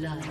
blood.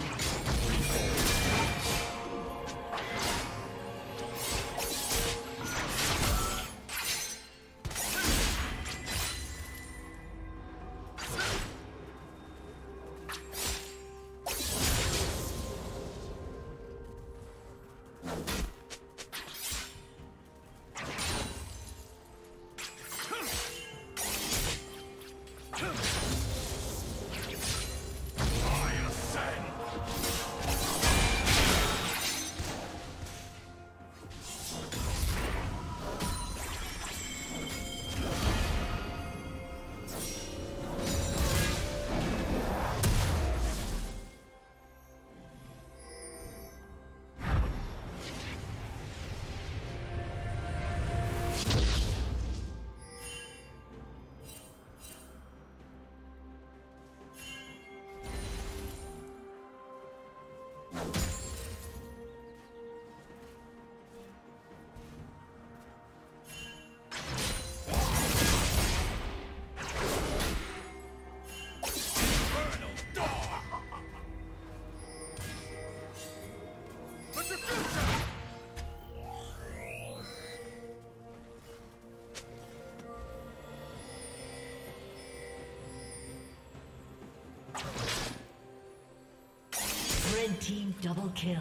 Team double kill.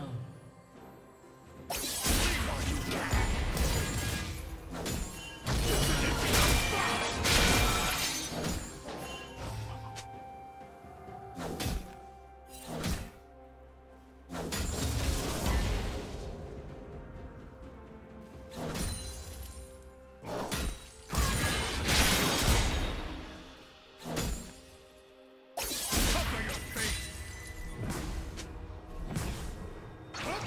Huh?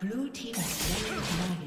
Blue team has slain the dragon.